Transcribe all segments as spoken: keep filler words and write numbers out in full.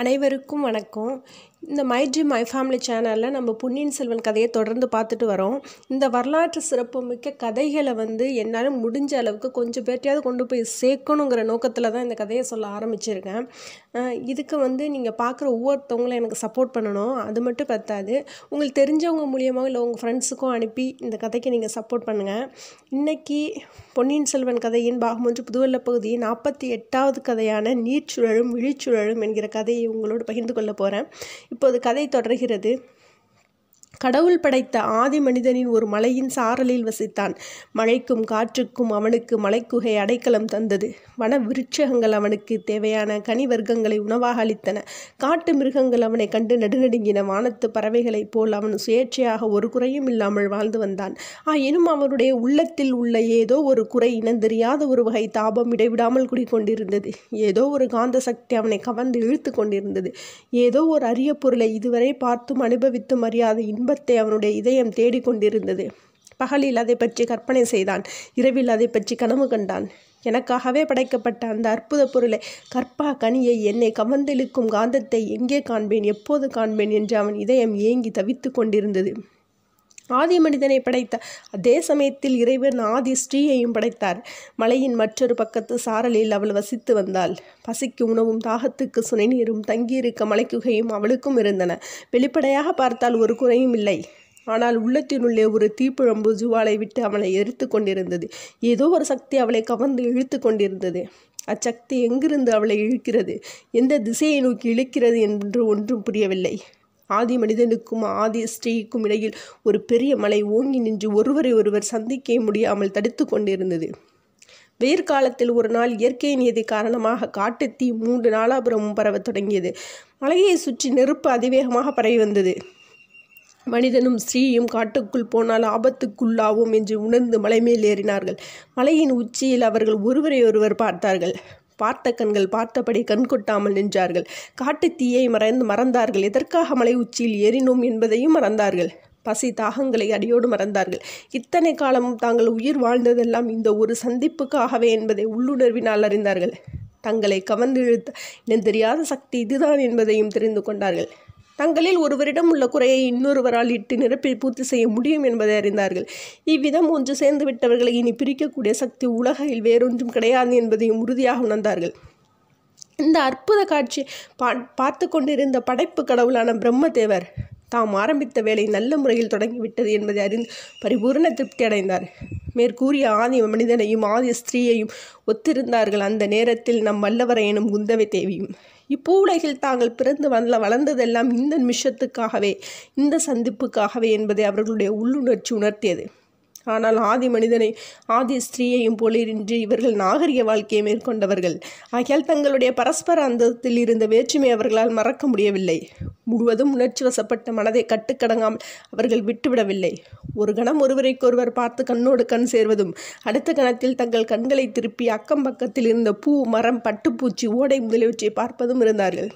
அனைவருக்கும் வணக்கம். இந்த மை ட்ரீம் மை ஃபேமிலி சேனலில் நம்ம பொன்னியின் செல்வன் கதையை தொடர்ந்து பார்த்துட்டு வரோம். இந்த வரலாற்று சிறப்புமிக்க கதைகளை வந்து என்னால் முடிஞ்ச அளவுக்கு கொஞ்சம் பேர்ட்டையாவது கொண்டு போய் சேர்க்கணுங்கிற நோக்கத்தில் தான் இந்த கதையை சொல்ல ஆரம்பிச்சிருக்கேன். இதுக்கு வந்து நீங்கள் பார்க்குற ஒவ்வொருத்தவங்களும் எனக்கு சப்போர்ட் பண்ணணும். அது மட்டும் பத்தாது, உங்களுக்கு தெரிஞ்சவங்க மூலியமாக இல்லை உங்கள் ஃப்ரெண்ட்ஸுக்கும் அனுப்பி இந்த கதைக்கு நீங்கள் சப்போர்ட் பண்ணுங்கள். இன்றைக்கி பொன்னியின் செல்வன் கதையின் பாகமொன்று புதுவெல்ல பகுதியின் நாற்பத்தி எட்டாவது கதையான நீர்ச்சுழலும் விழிச்சுழலும் என்கிற கதையை உங்களோடு பகிர்ந்து கொள்ள போகிறேன். இப்போது கதை தொடர்கிறது. கடவுள் படைத்த ஆதி மனிதனின் ஒரு மலையின் சாரலில் வசித்தான். மழைக்கும் காற்றுக்கும் அவனுக்கு மலைக்குகை அடைக்கலம் தந்தது. வன விருட்சகங்கள் அவனுக்கு தேவையான கனி வர்க்கங்களை உணவாக அளித்தன. காட்டு மிருகங்கள் அவனை கண்டு நடுநடுங்கின. வானத்து பறவைகளைப் போல் அவன் சுயேட்சையாக ஒரு குறையும் இல்லாமல் வாழ்ந்து வந்தான். ஆயினும் அவனுடைய உள்ளத்தில் உள்ள ஏதோ ஒரு குறை, இனந்தெரியாத ஒரு வகை தாபம் இடைவிடாமல் குடிக்கொண்டிருந்தது. ஏதோ ஒரு காந்த சக்தி அவனை கவர்ந்து இழுத்து கொண்டிருந்தது. ஏதோ ஒரு அரிய பொருளை இதுவரை பார்த்தும் அனுபவித்தும் அறியாத இன்பத்தை அவனுடைய இதயம் தேடிக்கொண்டிருந்தது. பகலில் அதை பற்றி கற்பனை செய்தான், இரவில் அதை பற்றி கனவு கண்டான். எனக்காகவே படைக்கப்பட்ட அந்த அற்புத பொருளை, கற்பா கனியை, என்னை கவர்ந்திழுக்கும் காந்தத்தை எங்கே காண்பேன், எப்போது காண்பேன் என்று அவன் இதயம் ஏங்கி தவித்து கொண்டிருந்தது. ஆதி மனிதனை படைத்த அதே சமயத்தில் இறைவன் ஆதி ஸ்ரீயையும் படைத்தார். மலையின் மற்றொரு பக்கத்து சாரலில் அவள் வசித்து வந்தாள். பசிக்கு உணவும் தாகத்துக்கு சுனைநீரும் தங்கியிருக்க மலைக்குகையும் அவளுக்கும் இருந்தன. வெளிப்படையாக பார்த்தால் ஒரு குறையும் இல்லை. ஆனால் உள்ளத்தினுள்ளே ஒரு தீப்பிழம்பு ஜுவாலை விட்டு அவளை எரித்து கொண்டிருந்தது. ஏதோ ஒரு சக்தி அவளை கவர்ந்து இழுத்து கொண்டிருந்தது. அச்சக்தி எங்கிருந்து அவளை இழுக்கிறது, எந்த திசையை நோக்கி இழுக்கிறது என்று ஒன்றும் புரியவில்லை. ஆதி மனிதனுக்கும் ஆதி ஸ்ரீக்கும் இடையில் ஒரு பெரிய மலை ஓங்கி நின்று ஒருவரை ஒருவர் சந்திக்க முடியாமல் தடுத்து கொண்டிருந்தது. வெயிற்காலத்தில் ஒரு நாள் இயற்கை நியதி காரணமாக காட்டுத்தீ மூன்று நாலாபுரமும் பரவ தொடங்கியது. மலையை சுற்றி நெருப்பு அதிவேகமாக பரவி வந்தது. மனிதனும் ஸ்ரீயும் காட்டுக்குள் போனால் ஆபத்துக்குள்ளாவோம் என்று உணர்ந்து மலை மேல் ஏறினார்கள். மலையின் உச்சியில் அவர்கள் ஒருவரை ஒருவர் பார்த்தார்கள். பார்த்த கண்கள் பார்த்தபடி கண்கொட்டாமல் நின்றார்கள். காட்டு தீயை மறைந்து மறந்தார்கள். எதற்காக மலை உச்சியில் ஏறினோம் என்பதையும் மறந்தார்கள். பசி தாகங்களை அடியோடு மறந்தார்கள். இத்தனை காலமும் தாங்கள் உயிர் வாழ்ந்ததெல்லாம் இந்த ஒரு சந்திப்புக்காகவே என்பதை உள்ளுணர்வினால் அறிந்தார்கள். தங்களை கவர்ந்து இழுத்த இனம் தெரியாத சக்தி இதுதான் என்பதையும் தெரிந்து கொண்டார்கள். தங்களில் ஒருவரிடம் உள்ள குறையை இன்னொருவரால் இட்டு நிரப்பி பூர்த்தி செய்ய முடியும் என்பதை அறிந்தார்கள். இவ்விதம் ஒன்று சேர்ந்து விட்டவர்களை இனி பிரிக்கக்கூடிய சக்தி உலகில் வேறொன்றும் கிடையாது என்பதையும் உறுதியாக உணர்ந்தார்கள். இந்த அற்புத காட்சி பா பார்த்து கொண்டிருந்த படைப்பு கடவுளான பிரம்மதேவர் தாம் ஆரம்பித்த வேலை நல்ல முறையில் தொடங்கிவிட்டது என்பதை அறிந்து பரிபூர்ண திருப்தி அடைந்தார். மேற்கூறிய ஆதி மனிதனையும் ஆதி ஸ்திரீயையும் ஒத்திருந்தார்கள். அந்த நேரத்தில் நம் வல்லவரையனும் குந்தவை தேவியும் இப்பூ உலகில் தாங்கள் பிறந்து வந்த வளர்ந்ததெல்லாம் இந்த நிமிஷத்துக்காகவே, இந்த சந்திப்புக்காகவே என்பதை அவர்களுடைய உள்ளுணர்ச்சி உணர்த்தியது. ஆனால் ஆதி மனிதனை ஆதி ஸ்திரீயையும் போலின்றி இவர்கள் நாகரிக வாழ்க்கையை மேற்கொண்டவர்கள். ஆகையால் தங்களுடைய பரஸ்பர அந்தத்தில் இருந்த வேற்றுமை அவர்களால் மறக்க முடியவில்லை. முழுவதும் உணர்ச்சி வசப்பட்ட மனதை கட்டுக்கடங்காமல் அவர்கள் விட்டுவிடவில்லை. ஒரு கணம் ஒருவரைக்கொருவர் பார்த்து கண்ணோடு கண் சேர்வதும், அடுத்த கணத்தில் தங்கள் கண்களை திருப்பி அக்கம் பக்கத்தில் இருந்த பூ, மரம், பட்டுப்பூச்சி, ஓடை முதலியவற்றை பார்ப்பதும் இருந்தார்கள்.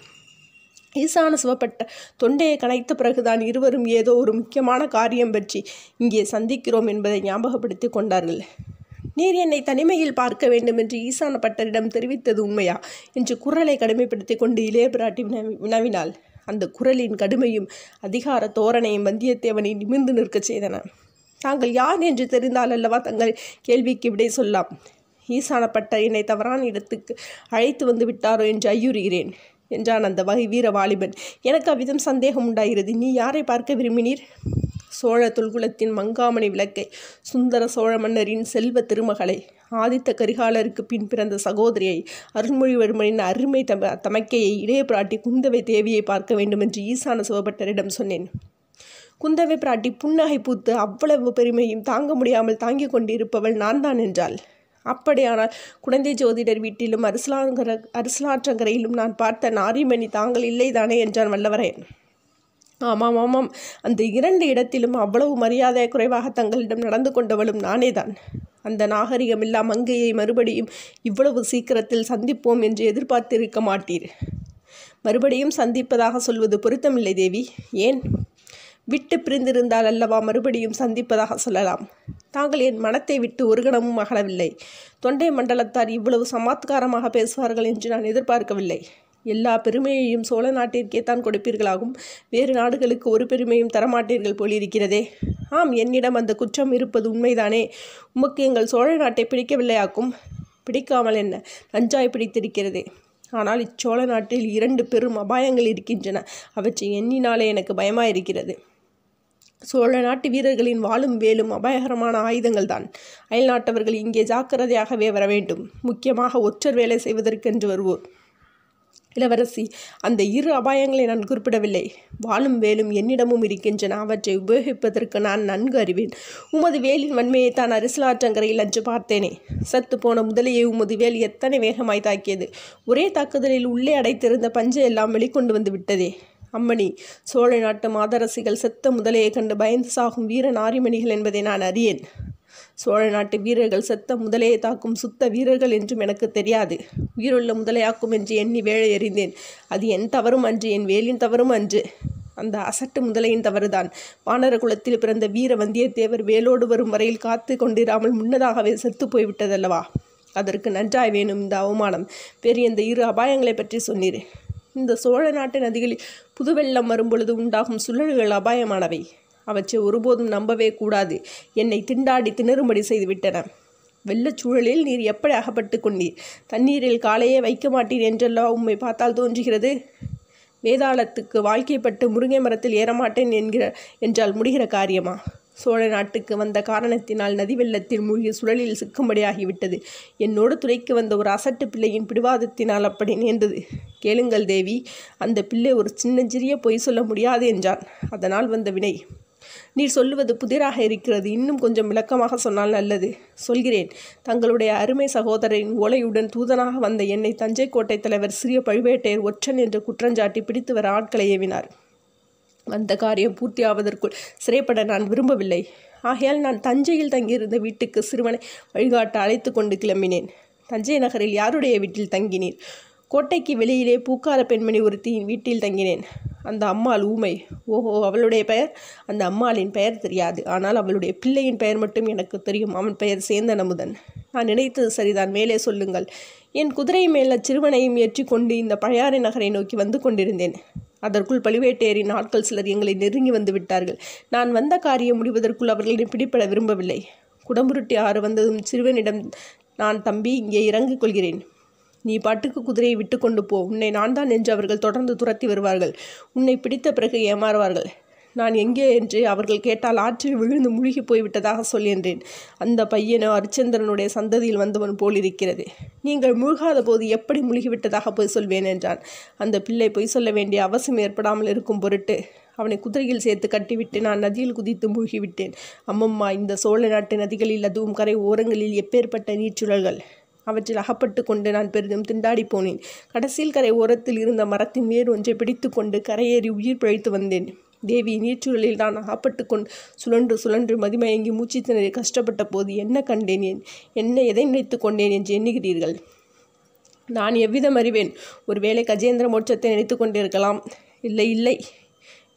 ஈசான சிவப்பட்டர் தொண்டையை கனைத்த பிறகுதான் இருவரும் ஏதோ ஒரு முக்கியமான காரியம் பற்றி இங்கே சந்திக்கிறோம் என்பதை ஞாபகப்படுத்தி கொண்டார்கள். நீர் என்னை தனிமையில் பார்க்க வேண்டும் என்று ஈசான பட்டரிடம் தெரிவித்தது உண்மையா என்று குரலை கடுமைப்படுத்தி கொண்டு இளைய பிராட்டி வினவினாள். அந்த குரலின் கடுமையும் அதிகார தோரணையும் வந்தியத்தேவனை நிமிர்ந்து நிற்க செய்தன. தாங்கள் யார் என்று தெரிந்தால் அல்லவா தங்கள் கேள்விக்கு விடை சொல்லாம். ஈசான பட்டர் என்னை தவறான இடத்துக்கு அழைத்து வந்து விட்டாரோ என்று ஐயுறுகிறேன் என்றான் அந்த வகை வீர வாலிபன். எனக்கு அவ்விதம் சந்தேகம் உண்டாகிறது. நீ யாரை பார்க்க விரும்பினீர்? சோழ தொல்குலத்தின் மங்காமணி விளக்கை, சுந்தர சோழ மன்னரின் செல்வ திருமகளை, ஆதித்த கரிகாலருக்கு பின் பிறந்த சகோதரியை, அருள்மொழிவர்மனின் அருமை தம தமக்கையை இளைய பிராட்டி குந்தவை தேவியை பார்க்க வேண்டும் என்று ஈசான சிவபட்டரிடம் சொன்னேன். குந்தவை பிராட்டி புன்னகை பூத்து, அவ்வளவு பெருமையும் தாங்க முடியாமல் தாங்கி கொண்டிருப்பவள் நான் தான் என்றாள். அப்படியானால் குழந்தை ஜோதிடர் வீட்டிலும் அரிசலாங்கர அரிசலாற்றங்கரையிலும் நான் பார்த்த நாரிமணி தாங்கள் இல்லைதானே என்றான் வல்லவரையன். ஆமாம் ஆமாம், அந்த இரண்டு இடத்திலும் அவ்வளவு மரியாதை குறைவாக தங்களிடம் நடந்து கொண்டவளும் நானே தான். அந்த நாகரிகமில்லா மங்கையை மறுபடியும் இவ்வளவு சீக்கிரத்தில் சந்திப்போம் என்று எதிர்பார்த்திருக்க மாட்டீர். மறுபடியும் சந்திப்பதாக சொல்வது பொருத்தமில்லை தேவி. ஏன்? விட்டு பிரிந்திருந்தால் அல்லவா மறுபடியும் சந்திப்பதாக சொல்லலாம். தாங்கள் என் மனத்தை விட்டு ஒரு கணமும் அகலவில்லை. தொண்டை மண்டலத்தார் இவ்வளவு சமாத்காரமாக பேசுவார்கள் என்று நான் எதிர்பார்க்கவில்லை. எல்லா பெருமையையும் சோழ நாட்டிற்கே தான் கொடுப்பீர்களாகும், வேறு நாடுகளுக்கு ஒரு பெருமையும் தரமாட்டீர்கள் போலிருக்கிறதே. ஆம், என்னிடம் அந்த குற்றம் இருப்பது உண்மைதானே? உமக்கு எங்கள் சோழ நாட்டை பிடிக்கவில்லையாக்கும். பிடிக்காமல் என்ன, நஞ்சாய் பிடித்திருக்கிறதே. ஆனால் இச்சோழ நாட்டில் இரண்டு பெரும் அபாயங்கள் இருக்கின்றன. அவற்றை எண்ணினாலே எனக்கு பயமாயிருக்கிறது. சோழ நாட்டு வீரர்களின் வாளும் வேலும் அபாயகரமான ஆயுதங்கள் தான். அயல்நாட்டவர்கள் இங்கே ஜாக்கிரதையாகவே வர வேண்டும், முக்கியமாக ஒற்றர் வேலை செய்வதற்கென்று வருவோர். இளவரசி, அந்த இரு அபாயங்களை நான் குறிப்பிடவில்லை. வாளும் வேலும் என்னிடமும் இருக்கின்றன. அவற்றை உபயோகிப்பதற்கு நான் நன்கு அறிவேன். உமது வேலின் வன்மையை தான் அரிசலாற்றங்கரையில் அன்று பார்த்தேனே. சத்து போன முதலையை உமது வேல் எத்தனை வேகமாய் தாக்கியது! ஒரே தாக்குதலில் உள்ளே அடைத்திருந்த பஞ்சை எல்லாம் வெளிக்கொண்டு வந்து விட்டதே. அம்மணி, சோழ நாட்டு மாதரசிகள் செத்த முதலையை கண்டு பயந்து சாகும் வீர நாரிமணிகள் என்பதை நான் அறியேன். சோழ நாட்டு வீரர்கள் செத்த முதலையை தாக்கும் சுத்த வீரர்கள் என்றும் எனக்கு தெரியாது. உயிருள்ள முதலையாக்கும் என்று எண்ணி வேலை எறிந்தேன். அது என் தவறும் அன்று, என் வேலின் தவறும் அன்று. அந்த அசட்டு முதலையின் தவறுதான். வானர குலத்தில் பிறந்த வீர வந்தியத்தேவர் வேலோடு வரும் வரையில் காத்து கொண்டிராமல் முன்னதாகவே செத்து போய்விட்டதல்லவா? அதற்கு நன்றாய் வேணும் இந்த அவமானம். வேறு இந்த இரு அபாயங்களை பற்றி சொன்னீர். இந்த சோழ நாட்டு நதிகளில் புதுவெள்ளம் வரும்பொழுது உண்டாகும் சுழல்கள் அபாயமானவை. அவற்றை ஒருபோதும் நம்பவே கூடாது. என்னை திண்டாடி திணறும்படி செய்துவிட்டன. வெள்ளச்சூழலில் நீர் எப்படி அகப்பட்டு கொண்டீர்? தண்ணீரில் காலையே வைக்க மாட்டீர் என்றெல்லாம் உம்மை பார்த்தால் தோன்றுகிறது. வேதாளத்துக்கு வாழ்க்கைப்பட்டு முருங்கை மரத்தில் ஏறமாட்டேன் என்கிற என்றால் முடிகிற காரியமா? சோழ நாட்டுக்கு வந்த காரணத்தினால் நதி வெள்ளத்தில் மூழ்கி சுழலில் சிக்கும்படியாகிவிட்டது. என்னோடு துறைக்கு வந்த ஒரு அசட்டு பிள்ளையின் பிடிவாதத்தினால் அப்படி நேர்ந்தது. கேளுங்கள் தேவி, அந்த பிள்ளை ஒரு சின்னஞ்சிறிய பொய் சொல்ல முடியாது என்றான். அதனால் வந்த வினை. நீர் சொல்லுவது புதிராக இருக்கிறது. இன்னும் கொஞ்சம் விளக்கமாக சொன்னால் நல்லது. சொல்கிறேன். தங்களுடைய அருமை சகோதரின் ஓலையுடன் தூதனாக வந்த என்னை தஞ்சை கோட்டை தலைவர் சிறிய பழுவேட்டையர் ஒற்றன் என்று குற்றஞ்சாட்டி பிடித்து வர ஆட்களை ஏவினார். அந்த காரியம் பூர்த்தியாவதற்குள் சிறைப்பட நான் விரும்பவில்லை. ஆகையால் நான் தஞ்சையில் தங்கியிருந்த வீட்டுக்கு சிறுவனை வழிகாட்ட அழைத்து கொண்டு கிளம்பினேன். தஞ்சை நகரில் யாருடைய வீட்டில் தங்கினீர்? கோட்டைக்கு வெளியிலே பூக்கார பெண்மணி ஒருத்தியின் வீட்டில் தங்கினேன். அந்த அம்மாள் ஊமை. ஓஹோ, அவளுடைய பெயர்? அந்த அம்மாளின் பெயர் தெரியாது. ஆனால் அவளுடைய பிள்ளையின் பெயர் மட்டும் எனக்கு தெரியும். அவன் பெயர் சேந்தன் அமுதன். நான் நினைத்தது சரிதான். மேலே சொல்லுங்கள். என் குதிரை மேல் அச்சிறுவனையும் ஏற்றி கொண்டு இந்த பழையாறை நகரை நோக்கி வந்து கொண்டிருந்தேன். அதற்குள் பழுவேட்டையரின் ஆட்கள் சிலர் எங்களை நெருங்கி வந்து விட்டார்கள். நான் வந்த காரியம் முடிவதற்குள் அவர்களிடம் பிடிபட விரும்பவில்லை. குடம்புருட்டி ஆறு வந்ததும் சிறுவனிடம் நான், தம்பி, இங்கே இறங்கிக் கொள்கிறேன், நீ பாட்டுக்கு குதிரையை விட்டு கொண்டு போ, உன்னை நான் தான் என்று அவர்கள் தொடர்ந்து துரத்தி வருவார்கள், உன்னை பிடித்த பிறகு ஏமாறுவார்கள். நான் எங்கே என்று அவர்கள் கேட்டால் ஆற்றில் விழுந்து முழுகி போய்விட்டதாக சொல்கின்றேன். அந்த பையனோ அரிச்சந்திரனுடைய சந்ததியில் வந்தவன் போலிருக்கிறது. நீங்கள் முழுகாத போது எப்படி முழுகிவிட்டதாக போய் சொல்வேன் என்றான். அந்த பிள்ளை பொய் சொல்ல வேண்டிய அவசியம் ஏற்படாமல் இருக்கும் பொருட்டு அவனை குதிரையில் சேர்த்து கட்டிவிட்டு நான் நதியில் குதித்து மூழ்கிவிட்டேன். அம்மம்மா, இந்த சோழ நாட்டு நதிகளில் அதுவும் கரை ஓரங்களில் எப்பேற்பட்ட நீர்ச்சுழல்கள்! அவற்றில் அகப்பட்டு கொண்டு நான் பெரிதும் திண்டாடி போனேன். கடைசியில் கரை ஓரத்தில் இருந்த மரத்தின் வேறு ஒன்றை பிடித்து கொண்டு கரையேறி உயிர் பிழைத்து வந்தேன். தேவி, நீச்சூழலில் நான் அகப்பட்டு கொண்டு சுழன்று சுழன்று மதிமயங்கி மூச்சு திணறி கஷ்டப்பட்ட போது என்ன கண்டேன், என்ன எதை நினைத்து கொண்டேன் என்று எண்ணுகிறீர்கள்? நான் எவ்விதம் அறிவேன்? ஒருவேளை கஜேந்திர மோட்சத்தை நினைத்து கொண்டிருக்கலாம். இல்லை இல்லை,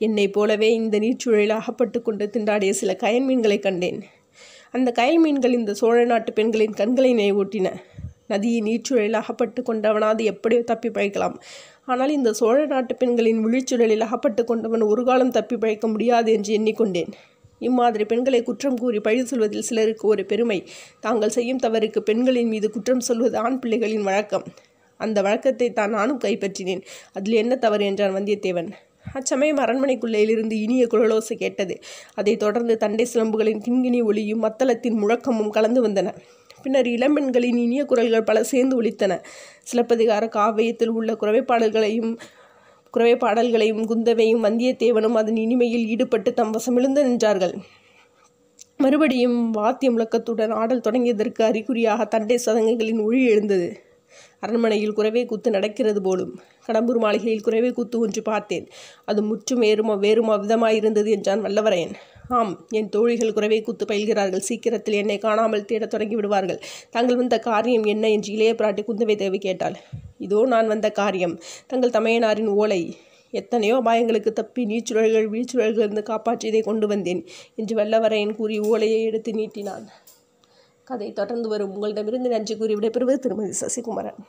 என்னை போலவே இந்த நீச்சூழலில் அகப்பட்டு கொண்டு திண்டாடிய சில கயல் மீன்களை கண்டேன். அந்த கயல் மீன்கள் இந்த சோழ நாட்டு பெண்களின் கண்களை நினைவூட்டின. நதியை நீர்ச்சூழலில் அகப்பட்டு கொண்டவனாவது எப்படியோ தப்பி பழைக்கலாம். ஆனால் இந்த சோழ நாட்டு பெண்களின் விழிச்சூழலில் அகப்பட்டு கொண்டவன் ஒரு காலம் தப்பி பழைக்க முடியாது என்று எண்ணிக்கொண்டேன். இம்மாதிரி பெண்களை குற்றம் கூறி பழி சொல்வதில் சிலருக்கு ஒரு பெருமை. தாங்கள் செய்யும் தவறுக்கு பெண்களின் மீது குற்றம் சொல்வது ஆண் பிள்ளைகளின் வழக்கம். அந்த வழக்கத்தை தான் நானும் கைப்பற்றினேன். அதில் என்ன தவறு என்றான் வந்தியத்தேவன். அச்சமயம் அரண்மனைக்குள்ளையிலிருந்து இனிய குழலோசை கேட்டது. அதைத் தொடர்ந்து தண்டை சிலம்புகளின் கிண்கிணி ஒளியும் மத்தளத்தின் முழக்கமும் கலந்து வந்தன. பின்னர் இளம்பெண்களின் இனிய குரல்கள் பல சேர்ந்து ஒலித்தன. சிலப்பதிகார காவியத்தில் உள்ள குறவைப்பாடல்களையும் குறவைப்பாடல்களையும் குந்தவையும் வந்தியத்தேவனும் அதன் இனிமையில் ஈடுபட்டு தம் வசமிழுந்து நின்றார்கள். மறுபடியும் வாத்திய முழக்கத்துடன் ஆடல் தொடங்கியதற்கு அறிகுறியாக தண்டை சதங்குகளின் ஒளி எழுந்தது. அரண்மனையில் குறவை கூத்து நடக்கிறது போலும். கடம்பூர் மாளிகையில் குறவை கூத்து ஒன்று பார்த்தேன். அது முற்றும் வேறுமா வேறுமா விதமாயிருந்தது என்றான் வல்லவரையன். ஆம், என் தோழிகள் குறவை கூத்து பயில்கிறார்கள். சீக்கிரத்தில் என்னை காணாமல் தேடத் தொடங்கி விடுவார்கள். தாங்கள் வந்த காரியம் என்ன என்று இளைய பிராட்டி குந்தவை தேவி கேட்டாள். இதோ நான் வந்த காரியம். தங்கள் தமையனாரின் ஓலை. எத்தனையோ அபாயங்களுக்கு தப்பி நீச்சுழல்கள் வீழ்ச்சுழல்களிருந்து காப்பாற்றியதை கொண்டு வந்தேன் என்று வல்லவரையன் கூறி ஓலையை எடுத்து நீட்டினான். கதை தொடர்ந்து வரும். உங்களிடமிருந்து நன்றி கூறி விடைபெறுவது திருமதி சசிகுமாரன்.